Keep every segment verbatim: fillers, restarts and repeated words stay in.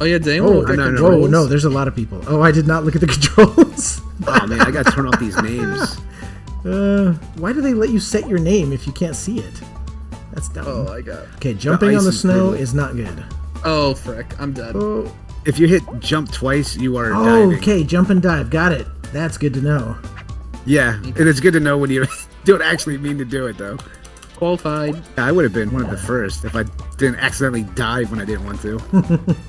Oh yeah, did anyone oh, look at no, controls? No, no, there's a lot of people. Oh, I did not look at the controls. Oh man, I gotta turn off these names. Uh, why do they let you set your name if you can't see it? That's dumb. Oh, I got it. Okay, jumping the on the snow is, is not good. Oh, frick. I'm dead. Oh. If you hit jump twice, you are oh, diving. Okay, jump and dive. Got it. That's good to know. Yeah, and it's good to know when you don't actually mean to do it, though. Qualified. Yeah, I would have been one of the first if I didn't accidentally dive when I didn't want to.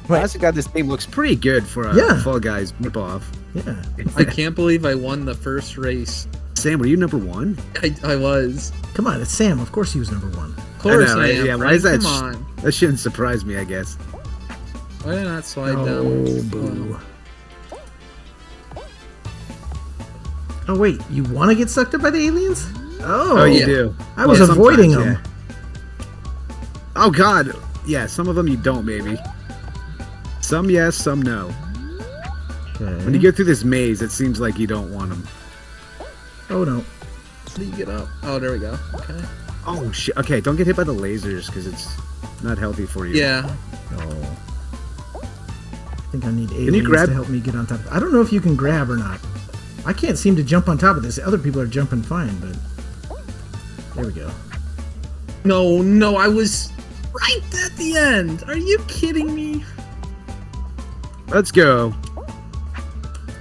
I also got this game looks pretty good for a yeah. Fall Guys ripoff. Yeah. I can't believe I won the first race. Sam, were you number one? I, I was. Come on, it's Sam. Of course he was number one. Of course I, know, I am. Yeah, why is that? Come on. That shouldn't surprise me, I guess. Why did I not slide oh, down? Boo. Oh, wait. You want to get sucked up by the aliens? Oh, oh you yeah. do. I well, was avoiding them. Yeah. Oh, God. Yeah, some of them you don't, maybe. Some yes, some no. Okay. When you get through this maze, it seems like you don't want them. Oh no! Please get up. Oh, there we go. Okay. Oh shit. Okay, don't get hit by the lasers because it's not healthy for you. Yeah. Oh. I think I need aliens grab to help me get on top. I don't know if you can grab or not. I can't seem to jump on top of this. Other people are jumping fine, but there we go. No, no, I was right at the end. Are you kidding me? Let's go.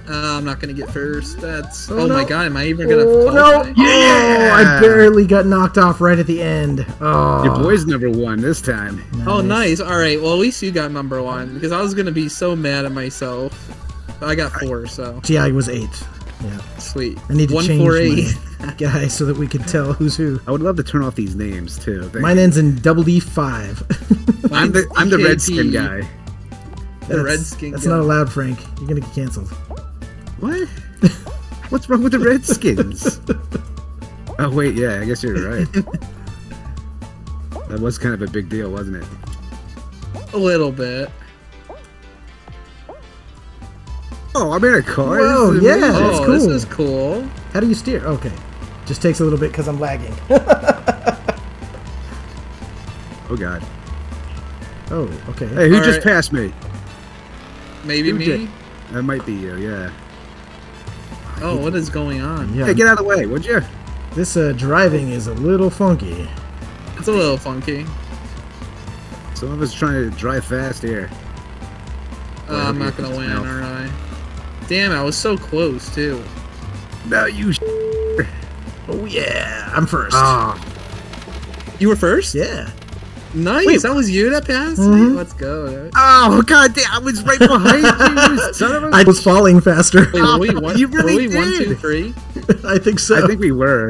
Uh, I'm not gonna get first. That's oh, oh no. my god! Am I even gonna? Oh no! Yeah! Oh, I barely got knocked off right at the end. Oh, your boy's number one this time. Nice. Oh, nice. All right. Well, at least you got number one because I was gonna be so mad at myself. But I got four. So yeah, I was eight. Yeah. Sweet. I need to one, change four, eight. my guy so that we can tell who's who. I would love to turn off these names too. Thank Mine you. ends in double D five. I'm the I'm the redskin guy. The that's, redskin. That's guy. not allowed, Frank. You're gonna get canceled. What? What's wrong with the Redskins? Oh, wait, yeah, I guess you're right. That was kind of a big deal, wasn't it? A little bit. Oh, I'm in a car. Whoa, yeah, that's cool. This is cool. How do you steer? Okay. Just takes a little bit because I'm lagging. Oh, God. Oh, okay. Hey, who All just right. passed me? Maybe who me? Did? That might be you, yeah. Oh, what is going on? Yeah. Hey, get out of the way, would you? This uh, driving is a little funky. It's a little funky. Some of us trying to drive fast here. Uh, I'm not gonna win, aren't I? Damn, I was so close too. No, you. Oh yeah, I'm first. Uh, you were first? Yeah. Nice. Wait, that was you that passed? Mm-hmm. Let's go. Oh god damn, I was right behind you, son of a I was falling faster. Wait, were we one, you really were we did. one, two, three? I think so. I think we were.